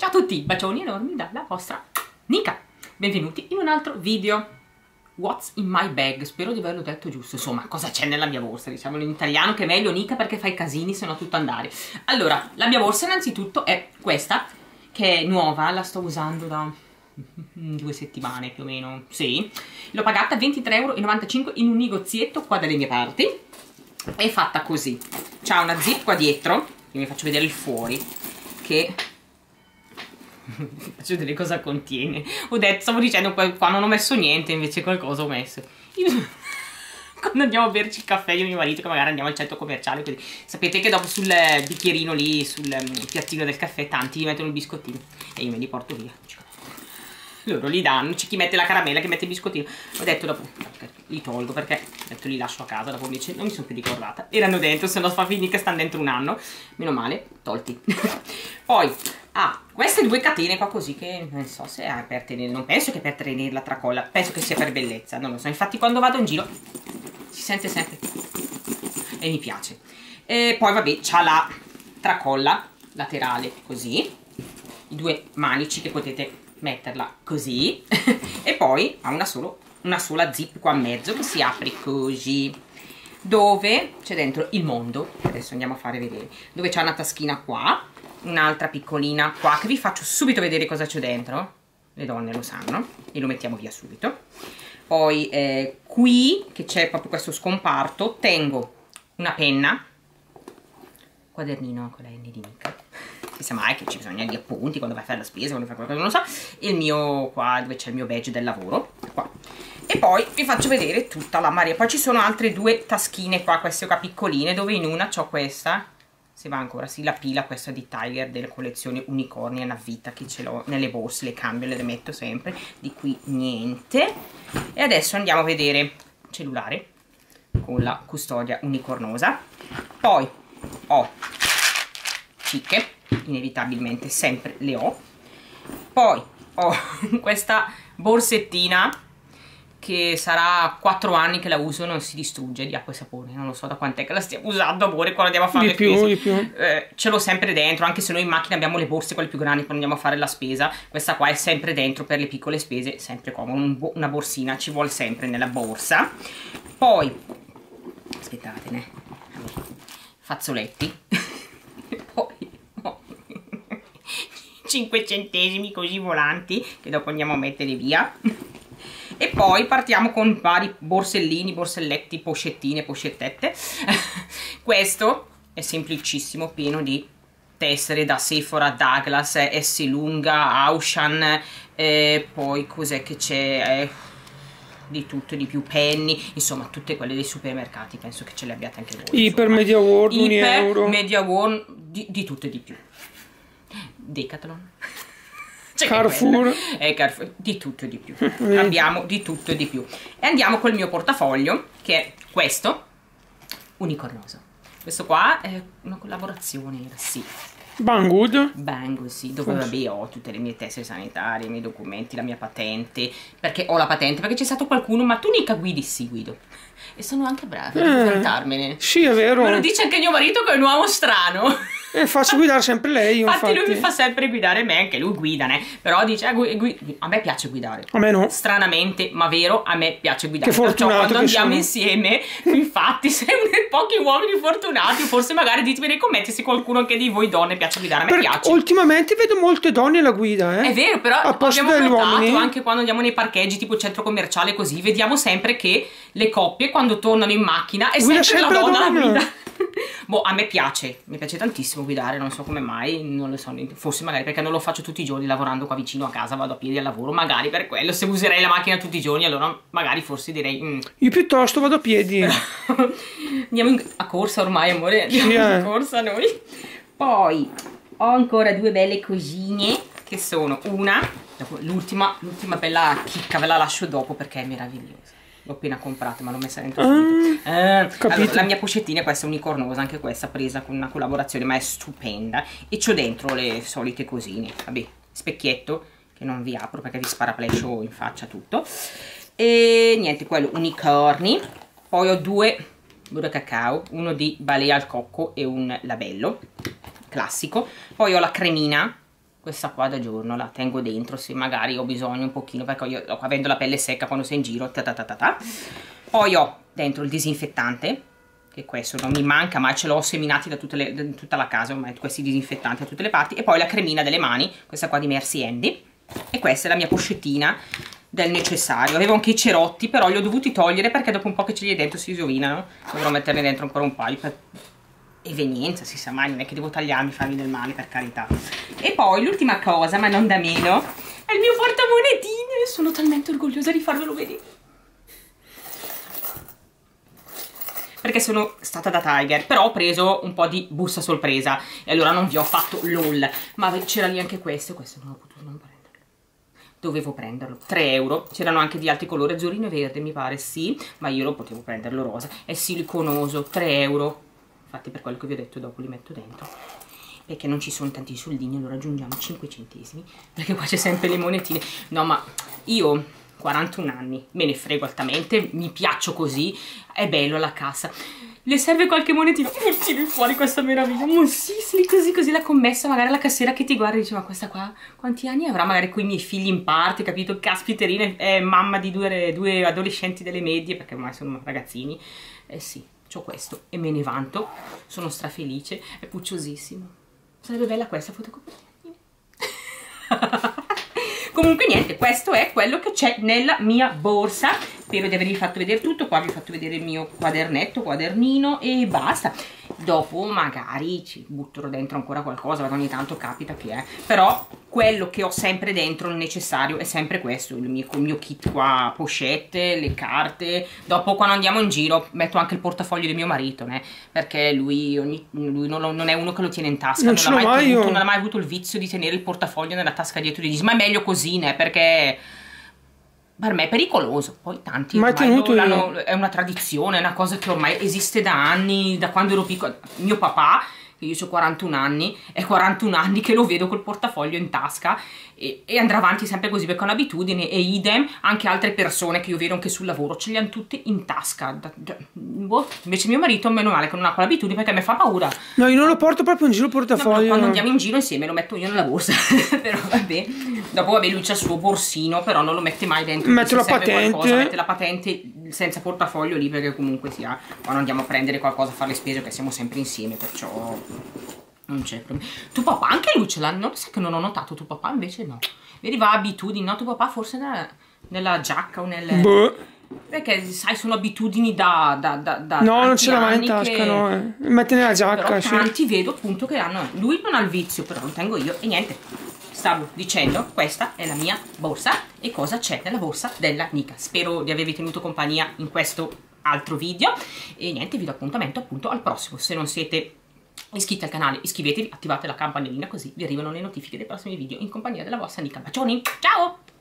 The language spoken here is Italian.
Ciao a tutti, bacioni enormi dalla vostra Nika. Benvenuti in un altro video. What's in my bag? Spero di averlo detto giusto. Insomma, cosa c'è nella mia borsa? Diciamolo in italiano, che è meglio, Nika, perché fai casini, se no tutto andare. Allora, la mia borsa innanzitutto è questa, che è nuova, la sto usando da 2 settimane più o meno, sì. L'ho pagata €23,95 in un negozietto qua dalle mie parti. È fatta così. C'ha una zip qua dietro, che vi faccio vedere il fuori, che... faccio vedere cosa contiene. Ho detto, stavo dicendo qua non ho messo niente, invece qualcosa ho messo. Quando andiamo a berci il caffè io e mio marito, che magari andiamo al centro commerciale, quindi sapete che dopo sul bicchierino lì, sul piattino del caffè, tanti gli mettono il biscottino e io me li porto via. Loro li danno, c'è chi mette la caramella, che mette il biscottino. Ho detto dopo li tolgo, perché ho detto li lascio a casa, dopo invece non mi sono più ricordata, erano dentro, se no fa finire che stanno dentro un anno, meno male, tolti. Poi queste due catene qua così, che non so se è per tenere, non penso che per tenere la tracolla, penso che sia per bellezza, non lo so, infatti quando vado in giro si sente sempre e mi piace. E poi vabbè, c'ha la tracolla laterale così, i due manici che potete metterla così e poi ha una sola zip qua a mezzo che si apre così, dove c'è dentro il mondo, adesso andiamo a fare vedere, dove c'è una taschina qua, un'altra piccolina qua, che vi faccio subito vedere cosa c'è dentro, le donne lo sanno e lo mettiamo via subito. Poi qui che c'è proprio questo scomparto tengo una penna, quadernino con la N di Nika, chissà mai che ci bisogna di appunti quando vai a fare la spesa, quando fai qualcosa, non lo so, il mio qua dove c'è il mio badge del lavoro qua. E poi vi faccio vedere tutta la marea, poi ci sono altre due taschine qua, queste qua piccoline, dove in una c'ho questa, se va ancora, sì, la pila questa di Tiger della collezione Unicorni, è una vita che ce l'ho nelle borse, le cambio, le rimetto sempre, di qui niente. E adesso andiamo a vedere cellulare con la custodia unicornosa, poi ho cicche, inevitabilmente sempre le ho, poi ho questa borsettina che sarà 4 anni che la uso, non si distrugge, di acqua e sapone, non lo so da quant'è che la stiamo usando, amore, quando andiamo a fare le spese, ce l'ho sempre dentro, anche se noi in macchina abbiamo le borse quelle più grandi quando andiamo a fare la spesa, questa qua è sempre dentro per le piccole spese, sempre comodo, una borsina ci vuole sempre nella borsa. Poi aspettatene, fazzoletti, poi 5 centesimi così volanti che dopo andiamo a mettere via. E poi partiamo con vari borsellini, borselletti, poscettine, poscettette. Questo è semplicissimo, pieno di tessere da Sephora, Douglas, S lunga, Auchan, poi cos'è che c'è, di tutto e di più, Penny, insomma tutte quelle dei supermercati, penso che ce le abbiate anche voi. Iper, Media World, Iper, Media World, di tutto e di più. Decathlon, Carrefour. Carrefour, di tutto e di più, abbiamo di tutto e di più. E andiamo col mio portafoglio, che è questo unicornoso, questo qua è una collaborazione, sì, Banggood, sì, dove vabbè ho tutte le mie tessere sanitarie, i miei documenti, la mia patente, perché ho la patente, perché c'è stato qualcuno, ma tu mica guidi? Sì, guido. E sono anche brava a raccontarmene. Sì, è vero. Me lo dice anche mio marito, che è un uomo strano. E faccio guidare sempre lei. Infatti lui mi fa sempre guidare me, anche lui guida, né? Però dice, a me piace guidare. A me no. Stranamente, ma vero, a me piace guidare. Che fortunato. Perciò, quando andiamo insieme, infatti, siamo pochi uomini fortunati. Forse magari ditemi nei commenti se qualcuno anche di voi donne piace guidare. A me piace. Ultimamente vedo molte donne alla guida, eh? È vero, però abbiamo notato anche quando andiamo nei parcheggi, tipo centro commerciale, così, vediamo sempre che le coppie, quando tornano in macchina, è sempre la donna alla guida. Boh, a me piace, tantissimo guidare, non so come mai, non lo so, forse magari perché non lo faccio tutti i giorni, lavorando qua vicino a casa, vado a piedi al lavoro, magari per quello, se userei la macchina tutti i giorni allora magari forse direi io piuttosto vado a piedi. Andiamo a corsa ormai, amore, andiamo a corsa noi. Poi ho ancora due belle cosine, che sono l'ultima bella chicca, ve la lascio dopo perché è meravigliosa. L'ho appena comprata, ma l'ho messa dentro subito. Allora, la mia pochettina è questa unicornosa, anche questa presa con una collaborazione, ma è stupenda. E c'ho dentro le solite cosine. Vabbè, specchietto, che non vi apro perché vi sparaplascio in faccia tutto. E niente, quello, unicorni. Poi ho due cacao, uno di Balea al cocco e un Labello, classico. Poi ho la cremina Questa qua da giorno la tengo dentro se magari ho bisogno un pochino, perché io avendo la pelle secca quando sei in giro, Poi ho dentro il disinfettante, che questo non mi manca, ma ce l'ho seminati da tutta la casa, ormai questi disinfettanti da tutte le parti. E poi la cremina delle mani, questa qua di Merci Andy. E questa è la mia pochettina del necessario. Avevo anche i cerotti, però li ho dovuti togliere perché dopo un po' che ce li hai dentro si rovinano. Dovrò metterne dentro ancora un paio per evenienza, si sa mai, non è che devo tagliarmi, farmi del male, per carità. E poi l'ultima cosa, ma non da meno, è il mio portamonetine. Sono talmente orgogliosa di farvelo vedere, perché sono stata da Tiger, però ho preso un po' di busta sorpresa e allora non vi ho fatto lol, ma c'era lì anche questo non ho potuto non prenderlo, dovevo prenderlo, 3 euro, c'erano anche di altri colori, azzurrino e verde mi pare, sì, ma io lo potevo prenderlo rosa, è siliconoso, 3 euro, infatti per quello che vi ho detto dopo li metto dentro, perché non ci sono tanti soldini, allora aggiungiamo 5 centesimi, perché qua c'è sempre le monetine. No, ma io 41 anni, me ne frego altamente, mi piaccio così, è bello la cassa. Le serve qualche monetino, tiri fuori questa meraviglia, sì, così la commessa, magari la cassiera che ti guarda e dice, ma questa qua quanti anni avrà, magari con i miei figli in parte, capito, caspiterina, è mamma di due adolescenti delle medie, perché ormai sono ragazzini, sì, c'ho questo e me ne vanto, sono strafelice, è pucciosissimo, sarebbe bella questa fotocopia. Comunque niente, questo è quello che c'è nella mia borsa. Spero di avervi fatto vedere tutto. Qua vi ho fatto vedere il mio quadernino e basta. Dopo magari ci butterò dentro ancora qualcosa, perché ogni tanto capita che è. Però quello che ho sempre dentro, il necessario, è sempre questo. Il mio kit qua, pochette, le carte. Dopo quando andiamo in giro metto anche il portafoglio di mio marito, perché lui non è uno che lo tiene in tasca. Non ha mai avuto il vizio di tenere il portafoglio nella tasca dietro di ma è meglio così, perché per me è pericoloso, poi tanti è una tradizione, è una cosa che ormai esiste da anni, da quando ero piccola. Mio papà, che io ho 41 anni, è 41 anni che lo vedo col portafoglio in tasca e andrà avanti sempre così, perché è un'abitudine, e idem anche altre persone che io vedo anche sul lavoro, ce li hanno tutte in tasca. Invece mio marito, meno male che non ha quell'abitudine, perché a me fa paura. No, io non lo porto proprio in giro il portafoglio. No, quando andiamo in giro insieme lo metto io nella borsa, però vabbè. Dopo vabbè, lui c'ha il suo borsino, però non lo mette mai dentro. Mette la patente. Mette la patente senza portafoglio lì, perché comunque sia, quando andiamo a prendere qualcosa, a fare le spese, che siamo sempre insieme, perciò non c'è problema. Tu papà anche lui ce l'ha, non sai che non ho notato, tu papà invece no, vedi, va abitudini, no, tu papà forse nella giacca o nel, perché sai sono abitudini da no, non ce l'ha mai in tasca, che no, mette nella giacca, però tanti vedo appunto che hanno, lui non ha il vizio, però lo tengo io. E niente, stavo dicendo, questa è la mia borsa e cosa c'è nella borsa della Nica. Spero di avervi tenuto compagnia in questo altro video e niente, vi do appuntamento appunto al prossimo. Se non siete iscritti al canale, iscrivetevi, attivate la campanellina così vi arrivano le notifiche dei prossimi video in compagnia della vostra Nica. Bacioni, ciao!